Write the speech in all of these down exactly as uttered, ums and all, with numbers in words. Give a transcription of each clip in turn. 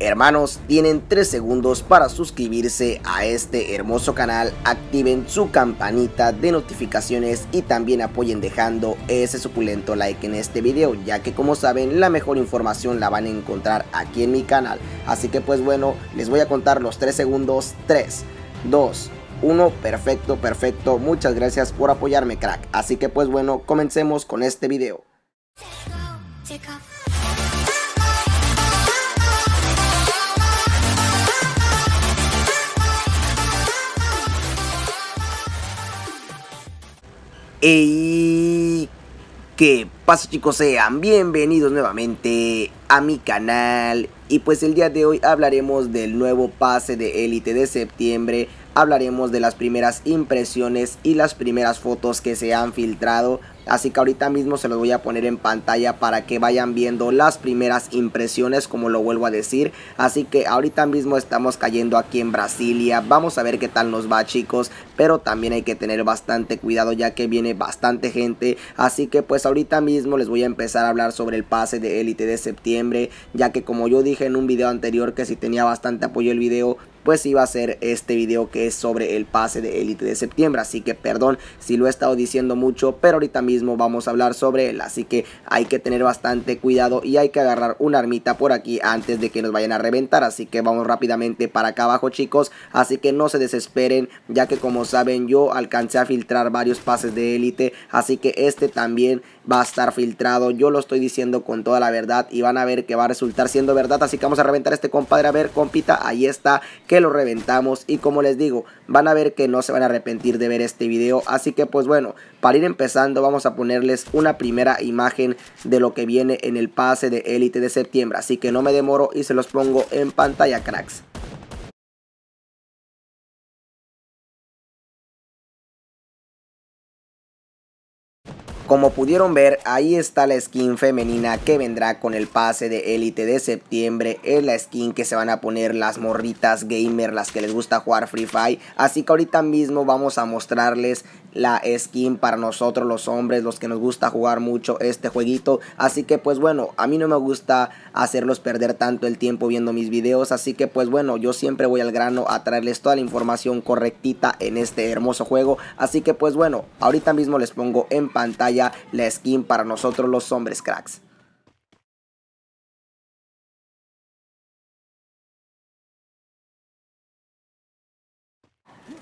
Hermanos, tienen tres segundos para suscribirse a este hermoso canal, activen su campanita de notificaciones y también apoyen dejando ese suculento like en este video, ya que como saben la mejor información la van a encontrar aquí en mi canal. Así que pues bueno, les voy a contar los tres segundos, tres, dos, uno, perfecto, perfecto, muchas gracias por apoyarme, crack. Así que pues bueno, comencemos con este video. Hey, ¿qué pasa, chicos? Sean bienvenidos nuevamente a mi canal. Y pues el día de hoy hablaremos del nuevo pase de élite de septiembre. Hablaremos de las primeras impresiones y las primeras fotos que se han filtrado. Así que ahorita mismo se los voy a poner en pantalla para que vayan viendo las primeras impresiones, como lo vuelvo a decir. Así que ahorita mismo estamos cayendo aquí en Brasilia. Vamos a ver qué tal nos va, chicos, pero también hay que tener bastante cuidado ya que viene bastante gente. Así que pues ahorita mismo les voy a empezar a hablar sobre el pase de élite de septiembre, ya que como yo dije en un video anterior que si tenía bastante apoyo el video, pues iba a ser este video que es sobre el pase de élite de septiembre. Así que perdón si lo he estado diciendo mucho, pero ahorita mismo vamos a hablar sobre él. Así que hay que tener bastante cuidado y hay que agarrar una armita por aquí antes de que nos vayan a reventar. Así que vamos rápidamente para acá abajo, chicos. Así que no se desesperen, ya que como saben yo alcancé a filtrar varios pases de élite, así que este también va a estar filtrado. Yo lo estoy diciendo con toda la verdad y van a ver que va a resultar siendo verdad. Así que vamos a reventar a este compadre. A ver, compita, ahí está, que lo reventamos. Y como les digo, van a ver que no se van a arrepentir de ver este video. Así que pues bueno, para ir empezando vamos a ponerles una primera imagen de lo que viene en el pase de élite de septiembre. Así que no me demoro y se los pongo en pantalla, cracks. Como pudieron ver, ahí está la skin femenina que vendrá con el pase de élite de septiembre. Es la skin que se van a poner las morritas gamer, las que les gusta jugar Free Fire. Así que ahorita mismo vamos a mostrarles la skin para nosotros los hombres, los que nos gusta jugar mucho este jueguito. Así que pues bueno, a mí no me gusta hacerlos perder tanto el tiempo viendo mis videos, así que pues bueno, yo siempre voy al grano a traerles toda la información correctita en este hermoso juego. Así que pues bueno, ahorita mismo les pongo en pantalla la skin para nosotros los hombres, cracks.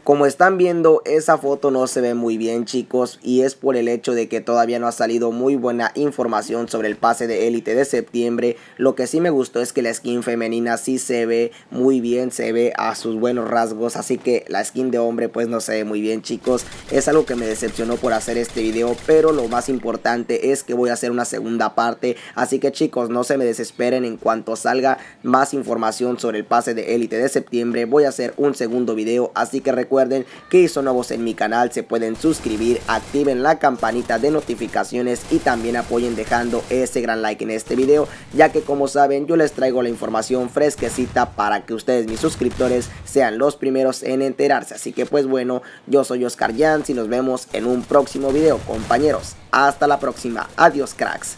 Como están viendo, esa foto no se ve muy bien, chicos, y es por el hecho de que todavía no ha salido muy buena información sobre el pase de élite de septiembre. Lo que sí me gustó es que la skin femenina sí se ve muy bien, se ve a sus buenos rasgos, así que la skin de hombre pues no se ve muy bien, chicos. Es algo que me decepcionó por hacer este video, pero lo más importante es que voy a hacer una segunda parte. Así que chicos, no se me desesperen, en cuanto salga más información sobre el pase de élite de septiembre voy a hacer un segundo video. Así que recuerden Recuerden que son nuevos en mi canal, se pueden suscribir, activen la campanita de notificaciones y también apoyen dejando ese gran like en este video, ya que como saben yo les traigo la información fresquecita para que ustedes, mis suscriptores, sean los primeros en enterarse. Así que pues bueno, yo soy Oscar Yanz y nos vemos en un próximo video, compañeros. Hasta la próxima, adiós, cracks.